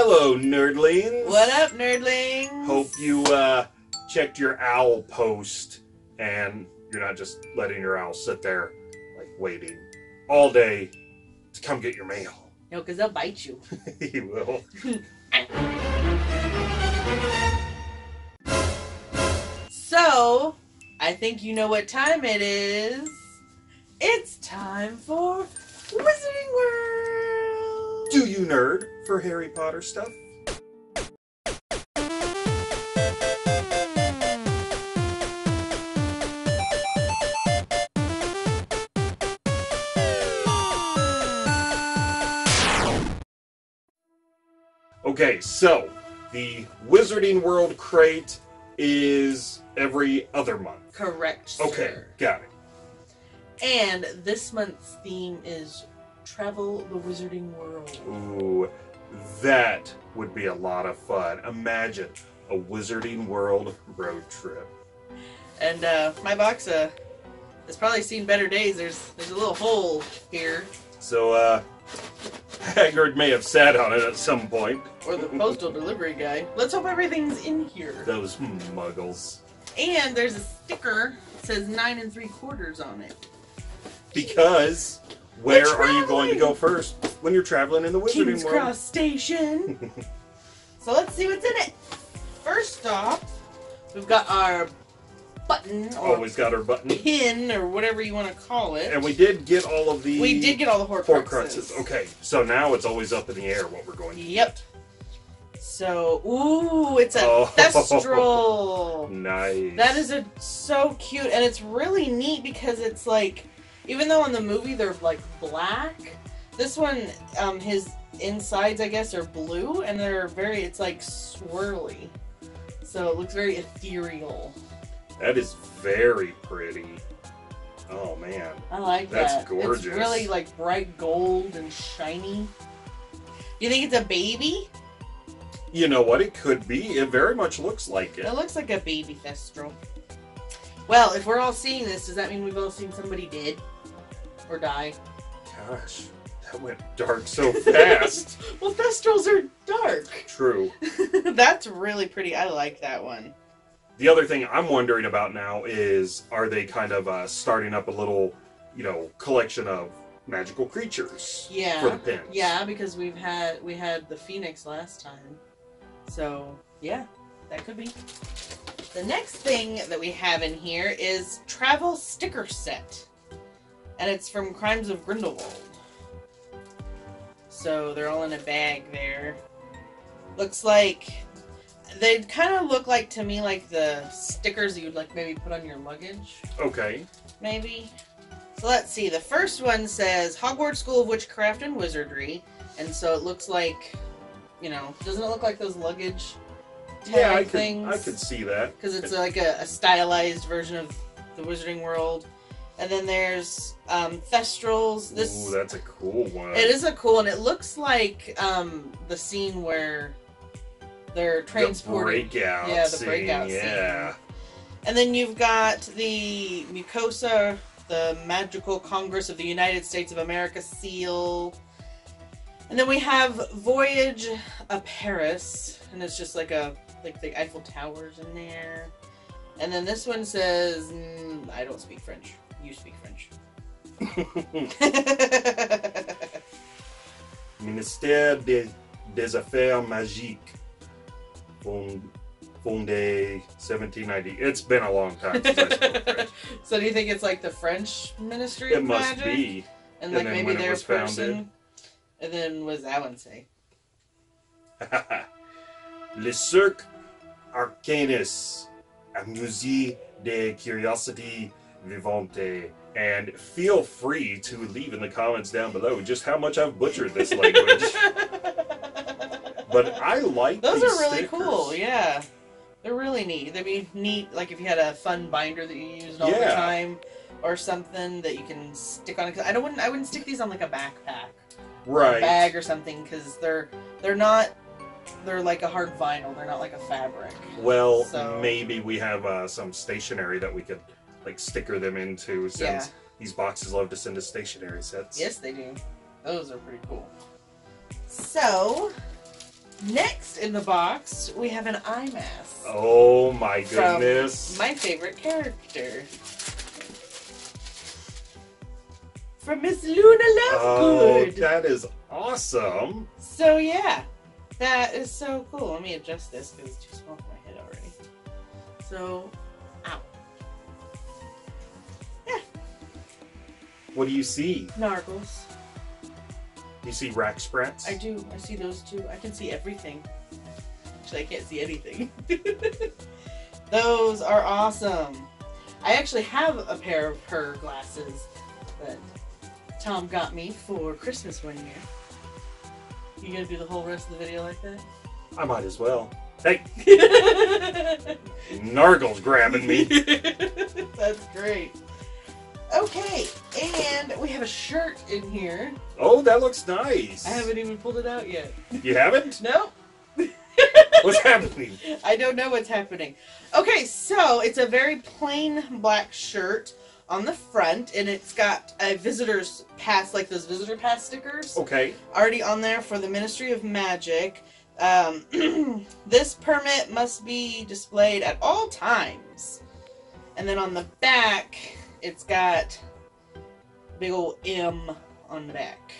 Hello, nerdlings. What up, nerdlings? Hope you checked your owl post and you're not just letting your owl sit there like waiting all day to come get your mail. No, because they'll bite you. He will. So, I think you know what time it is. It's time for Wizarding World! Do You Nerd for Harry Potter stuff? Okay, so the Wizarding World crate is every other month. Correct, sir. Okay, got it. And this month's theme is Travel the Wizarding World. Ooh, that would be a lot of fun. Imagine a Wizarding World road trip. And my box has probably seen better days. There's a little hole here. So Hagrid may have sat on it at some point. Or the postal delivery guy. Let's hope everything's in here. Those muggles. And there's a sticker that says 9 3/4 on it. Because where are you going to go first when you're traveling in the Wizarding World? King's Cross Station. So let's see what's in it. First off, we've got our button. Always got our button. Pin or whatever you want to call it. And we did get all of the... We did get all the Horcruxes. Okay, so now it's always up in the air what we're going to get. So, ooh, it's a Thestral. Nice. That is so cute, and it's really neat because it's like... Even though in the movie they're like black, this one, his insides, I guess, are blue, and they're very, it's like swirly. So it looks very ethereal. That is very pretty. Oh man. I like that. That's gorgeous. It's really like bright gold and shiny. You think it's a baby? You know what, it could be. It very much looks like it. It looks like a baby Thestral. Well, if we're all seeing this, does that mean we've all seen somebody dead? Or die. Gosh, that went dark so fast. Well, Thestrals are dark. True. That's really pretty. I like that one. The other thing I'm wondering about now is, are they kind of starting up a little, you know, collection of magical creatures? Yeah. For the pins. Yeah, because we had the Phoenix last time. So yeah, that could be. The next thing that we have in here is Travel Sticker Set. And it's from Crimes of Grindelwald. So they're all in a bag there. Looks like, they kind of look like to me like the stickers that you'd like maybe put on your luggage. Okay. Maybe. So let's see, the first one says Hogwarts School of Witchcraft and Wizardry. And so it looks like, you know, doesn't it look like those luggage? Yeah, I could see that. Because it's like a stylized version of the Wizarding World. And then there's Thestrals. Ooh, that's a cool one. It is a cool one. It looks like the scene where they're transported. The breakout scene. And then you've got the Mucosa, the Magical Congress of the United States of America seal. And then we have Voyage of Paris, and it's just like a... Like the Eiffel Towers in there. And then this one says, I don't speak French. You speak French. Ministère des Affaires Magiques, fondé 1790. It's been a long time since I spoke French. So do you think it's like the French Ministry of Magic? It must be. And like maybe their person. And then what does that one say? Le Cirque Arcanus, a musée de curiosité vivante. And feel free to leave in the comments down below just how much I've butchered this language. But I like those. These are really stickers. Cool, yeah. They're really neat. They'd be neat, like if you had a fun binder that you used all the time, or something that you can stick on. Cause I wouldn't stick these on like a backpack, right? Or a bag or something, because they're not. They're like a hard vinyl. They're not like a fabric. Well, so maybe we have some stationery that we could like sticker them into, since these boxes love to send us stationery sets. Yes, they do. Those are pretty cool. So Next in the box, we have an eye mask. Oh my goodness. From my favorite character. From Miss Luna Lovegood. Oh, that is awesome. So yeah, that is so cool. Let me adjust this because it's too small for my head already. So, ow. Yeah. What do you see? Nargles. You see rack sprats? I do. I see those two. I can see everything. Actually, I can't see anything. Those are awesome. I actually have a pair of her glasses that Tom got me for Christmas one year. You gonna do the whole rest of the video like that? I might as well. Hey! Nargle's grabbing me. That's great. Okay, and we have a shirt in here. Oh, that looks nice. I haven't even pulled it out yet. You haven't? No. What's happening? I don't know what's happening. Okay, so it's a very plain black shirt on the front, and it's got a visitor's pass, like those visitor pass stickers. Okay. Already on there for the Ministry of Magic. This permit must be displayed at all times. And then on the back, it's got big old M on the back.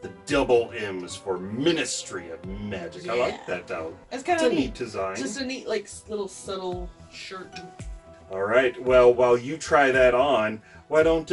The double M is for Ministry of Magic. Yeah. I like that though. It's kind of a neat design. Just a neat, like, little subtle shirt. All right. Well, while you try that on, why don't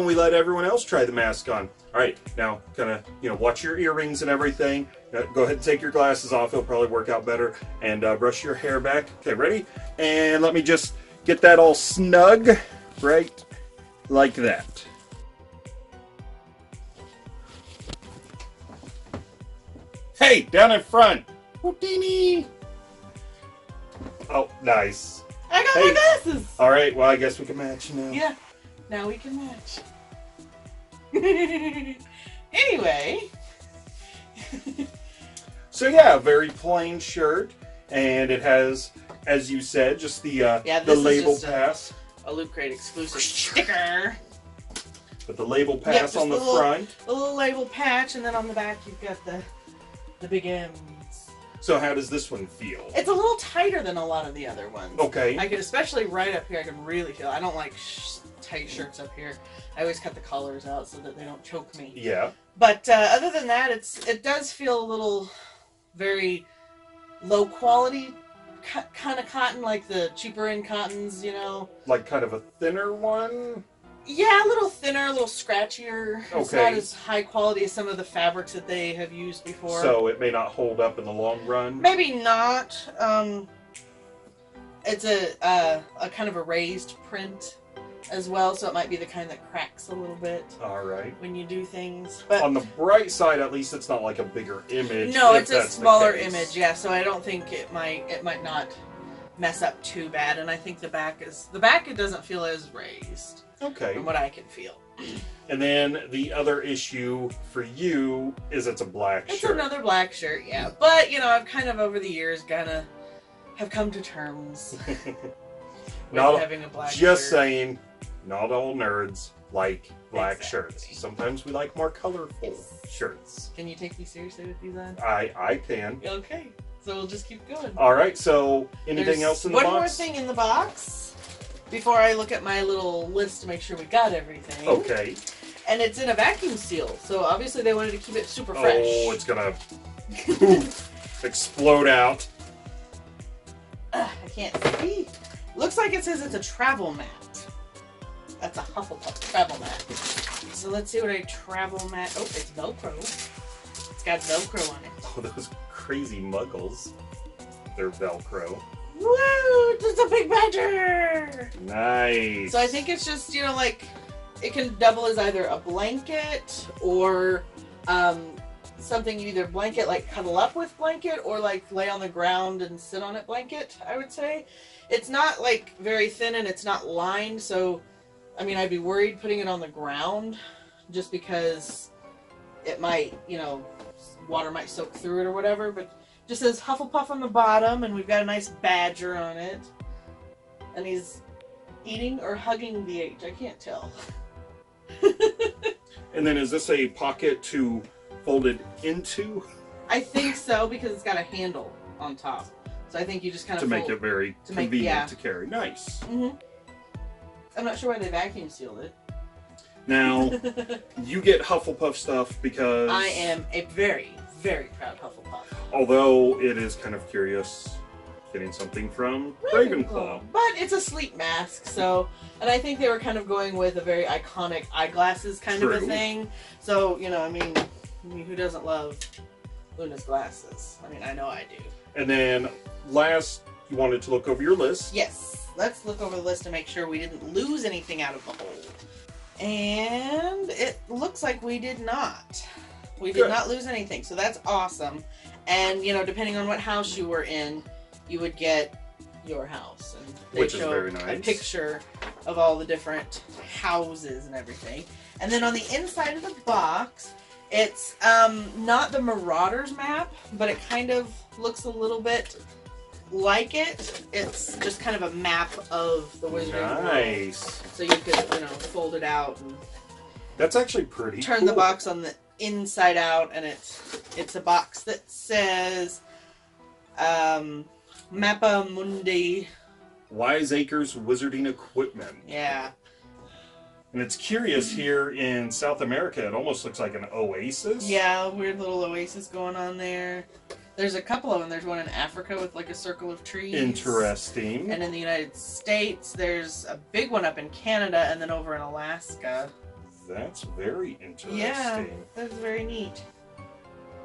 we let everyone else try the mask on? All right. Now, kind of, you know, watch your earrings and everything. Go ahead and take your glasses off. It'll probably work out better. And brush your hair back. Okay, ready? And let me just get that all snug. Right, like that. Hey, down in front! Whoopini! Oh, nice. I got my glasses! Alright, well, I guess we can match now. Yeah, now we can match. Anyway. So yeah, very plain shirt, and it has, as you said, just the label pass. A Loot Crate exclusive sticker. With the label pass on the front. A little label patch, and then on the back you've got the big M's. So how does this one feel? It's a little tighter than a lot of the other ones. Okay. I could, especially right up here, I can really feel. I don't like tight shirts up here. I always cut the collars out so that they don't choke me. Yeah. But other than that, it does feel a little very low quality. Kind of cotton, like the cheaper end cottons, you know. Like kind of a thinner one? Yeah, a little thinner, a little scratchier. Okay. It's not as high quality as some of the fabrics that they have used before. So it may not hold up in the long run? Maybe not. It's a kind of a raised print as well, so it might be the kind that cracks a little bit. All right. When you do things. But on the bright side, at least it's not like a bigger image. No, it's a smaller image, yeah, so I don't think it might not mess up too bad, and I think the back it doesn't feel as raised. Okay. From what I can feel. And then the other issue for you is it's a black shirt. It's another black shirt, yeah. But, you know, I've kind of over the years have come to terms with having a black shirt. Just saying. Not all nerds like black shirts. Sometimes we like more colorful shirts. Can you take me seriously with these on? I can. Okay, so we'll just keep going. All right, so anything else in the box? One more thing in the box before I look at my little list to make sure we got everything. Okay. And it's in a vacuum seal, so obviously they wanted to keep it super fresh. Oh, it's gonna poof, explode out. I can't see. Looks like it says it's a travel mat. That's a Hufflepuff travel mat. So let's see what a travel mat. Oh, it's Velcro. It's got Velcro on it. Oh, those crazy muggles. They're Velcro. Woo! Just a big badger! Nice. So I think it's just, you know, like, it can double as either a blanket or something you either blanket, like cuddle up with blanket, or like lay on the ground and sit on it blanket, I would say. It's not like very thin and it's not lined, so I mean, I'd be worried putting it on the ground just because it might, you know, water might soak through it or whatever, but it just says Hufflepuff on the bottom, and we've got a nice badger on it. And he's eating or hugging the H. I can't tell. And then is this a pocket to fold it into? I think so, because it's got a handle on top. So I think you just kind of make it very convenient to carry. Nice. Mm-hmm. I'm not sure why they vacuum sealed it. Now, you get Hufflepuff stuff because... I am a very, very proud Hufflepuff. Although it is kind of curious getting something from Ravenclaw. But it's a sleep mask, so... And I think they were kind of going with a very iconic eyeglasses kind of a thing. So, you know, I mean, who doesn't love Luna's glasses? I mean, I know I do. And then last, you wanted to look over your list. Yes. Let's look over the list to make sure we didn't lose anything out of the hole. And it looks like we did not. We did not lose anything, so that's awesome. And, you know, depending on what house you were in, you would get your house. And they Which show is very nice. A picture of all the different houses and everything. And then on the inside of the box, it's not the Marauder's map, but it kind of looks a little bit like it. It's just kind of a map of the Wizarding World. So you could, you know, fold it out. And that's actually pretty Turn cool. the box on the inside out, and it's a box that says Mappa Mundi. Wise Acres Wizarding Equipment. Yeah. And it's curious, here in South America, it almost looks like an oasis. Yeah, a weird little oasis going on there. There's a couple of them. There's one in Africa with like a circle of trees. Interesting. And in the United States, there's a big one up in Canada, and then over in Alaska. That's very interesting. Yeah, that's very neat.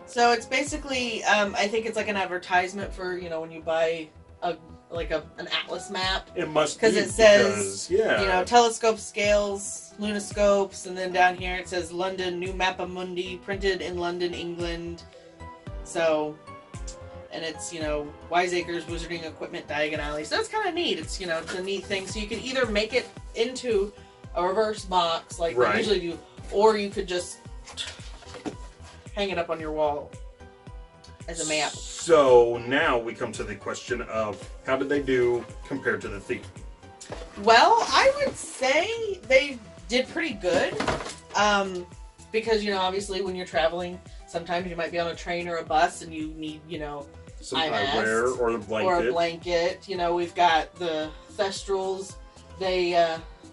So it's basically, I think it's like an advertisement for, you know, when you buy a an atlas map. It must be, because it says, you know, telescope scales, lunoscopes, and then down here it says London, New Mappa Mundi, printed in London, England. So. And it's, you know, Wiseacres Wizarding Equipment, Diagon Alley. So that's kind of neat. It's, you know, it's a neat thing. So you could either make it into a reverse box, like they usually do, or you could just hang it up on your wall as a map. So now we come to the question of how did they do compared to the theme? Well, I would say they did pretty good. Because, you know, obviously when you're traveling, sometimes you might be on a train or a bus and you need, you know, some eyewear or a blanket. You know, we've got the Thestrals. They,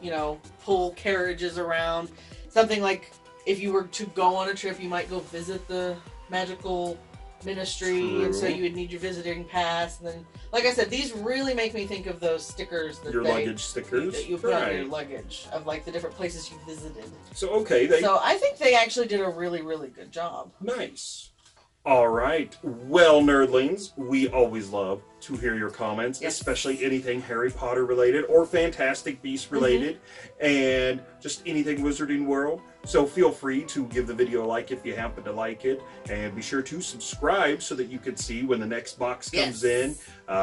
you know, pull carriages around. Something like if you were to go on a trip, you might go visit the magical ministry. And so you would need your visiting pass. And then, like I said, these really make me think of those stickers. That luggage stickers? That you put on your luggage of, like, the different places you visited. So, okay. So I think they actually did a really, really good job. Nice. All right. Well, nerdlings, we always love to hear your comments, especially anything Harry Potter related or Fantastic Beasts related, and just anything Wizarding World. So feel free to give the video a like if you happen to like it, and be sure to subscribe so that you can see when the next box comes in.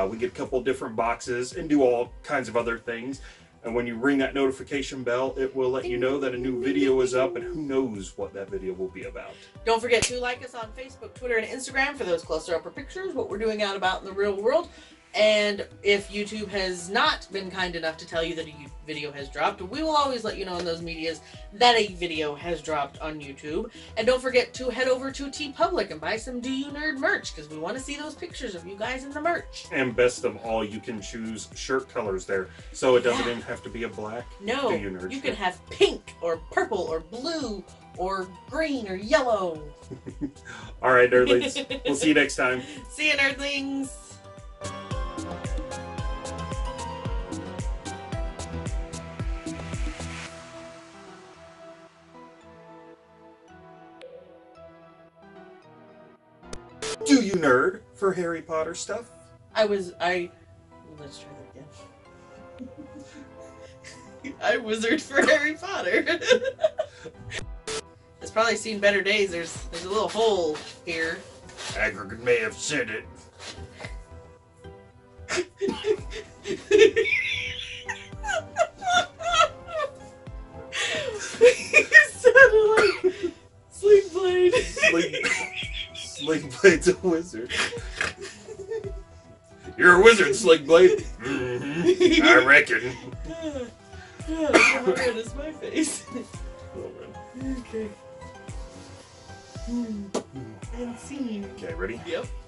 We get a couple different boxes and do all kinds of other things. And when you ring that notification bell, it will let you know that a new video is up, and who knows what that video will be about. Don't forget to like us on Facebook, Twitter, and Instagram for those closer upper pictures, what we're doing out about in the real world. And if YouTube has not been kind enough to tell you that a video has dropped, we will always let you know in those medias that a video has dropped on YouTube. And don't forget to head over to TeePublic and buy some Do You Nerd merch, because we want to see those pictures of you guys in the merch. And best of all, you can choose shirt colors there, so it doesn't even have to be a black Do You Nerd shirt. You can have pink or purple or blue or green or yellow. All right, nerdlings. We'll see you next time. See you, nerdlings. Do you nerd for Harry Potter stuff? Let's try that again. I wizard for Harry Potter. It's probably seen better days. There's a little hole here. Hagrid may have said it. Slingblade's a wizard. You're a wizard, Slingblade. I reckon. How red is my face? Okay. been seen. Okay, ready? Yep.